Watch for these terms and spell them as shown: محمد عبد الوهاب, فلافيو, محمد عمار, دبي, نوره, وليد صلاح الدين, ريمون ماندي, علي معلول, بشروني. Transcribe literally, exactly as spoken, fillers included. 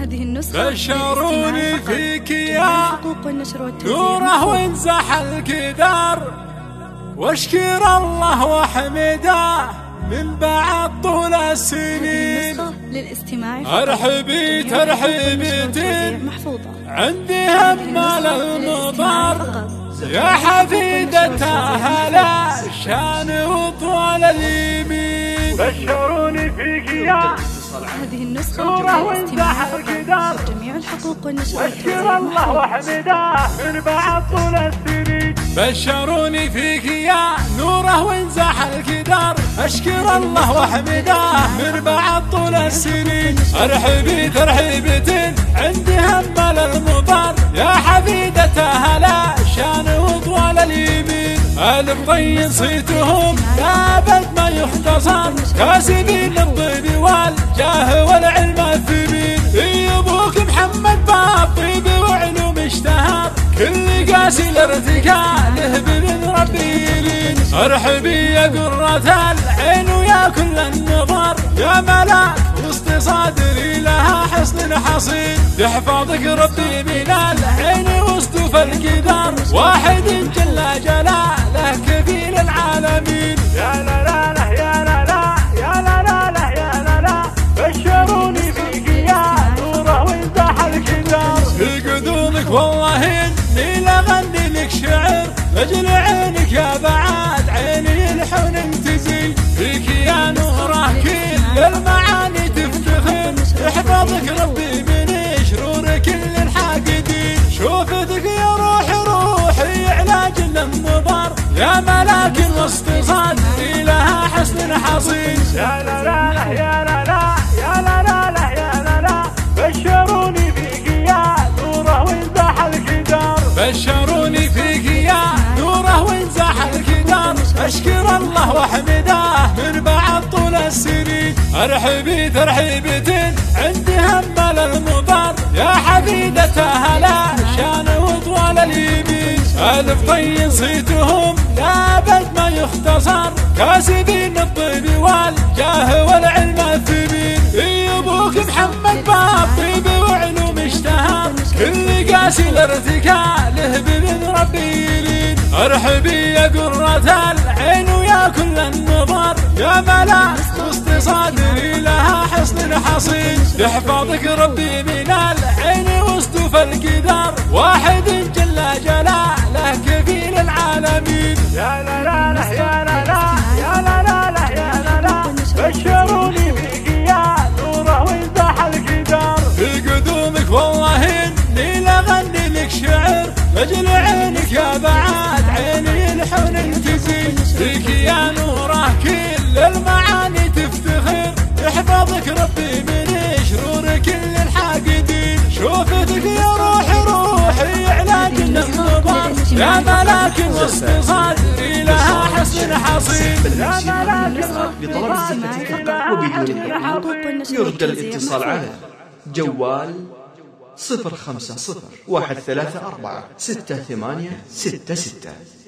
هذه النسخة بشروني فيك يا نوره وانزح الكدر واشكر الله واحمده من بعد طول السنين. للاستماع ارحبي ترحبتي محفوظة عندي همال المطر يا حفيدة هلا شان وطول اليمين. بشروني فيك يا هذه النسخة نوره وانزح الكدر جميع الحقوق والنشر واشكر الله واحمده من بعد طول السنين. بشروني فيك يا نوره وانزح الكدر اشكر الله واحمده من بعد طول السنين. ارحبي ترحيبتين عندي همال المطر يا حفيدة هلا شان وطول اليمين. الف طيب صيتهم ابد ما يختصر كاسبين الطيب والجاه والعلم الثمين. اي ابوك محمد باب طيب وعلوم اشتهر كل قاسي لارتكاله بمن ربي يلين. ارحبي يا قرة العين ويا كل النظر يا ملاك وسط صدري لها حصن حصين. يحفظك ربي من العين وسط فالكدر واحد جل جلاله كفيل العالمين. يا لا لا لا يا لا لا يا لا لا لا يا لا لا بشروني فيك يا نوره وانزح الكدر في قدومك والله اني لغني لك شعر لاجل عينك يا بعاد عيني الحن انتزل. فيك يا نوره كل المعاني تفتخر يحفظك ربي من شرور كل الحاقدين. شوفتك يا روحي روحي علاج للنظر يا ملاك الوسط صدري لها حسن حصين. يا لا لا لا يا لا لا يا لا لا لا يا لا لا بشروني فيك يا نوره وانزح الكدر. بشروني فيك يا نوره وانزح الكدر اشكر الله واحمده من بعد طول السنين. ارحبي ترحيبتين عندي همال المطر يا حفيدة هلا شان وطول اليمين. الف طيب صيتهم لابد ما يختصر كاسبين الطيب والجاه والعلم الثمين. اي ابوك محمد باب طيب وعلوم اشتهر كل قاسي لارتكاله بمن ربي يلين. ارحبي يا قرة العين ويا كل النظر يا ملاك وسط صدري لها حصن حصين. يحفظك ربي من العين وسط فالقدر واحد جل جلاله كفيل العالمين. يا لا لا لا يا لا لا يا لا لا لا يا لا لا بشروني فيك يا نوره وانزح الكدر في قدومك والله اني لغني لك شعر لاجل عينك يا بعاد عيني الحن انتزل. فيك يا نوره كل المعاني تفتخر يحفظك ربي من شرور كل الحاقدين. شوفتك يا روحي روحي علاج للنظر يا ملاك وسط صدري لها حسن حصين. يا ملاك بطلب استفتاح وبدون حقوق يرجى الاتصال على جوال صفر خمسة صفر واحد ثلاثة أربعة ستة ثمانية ستة ستة.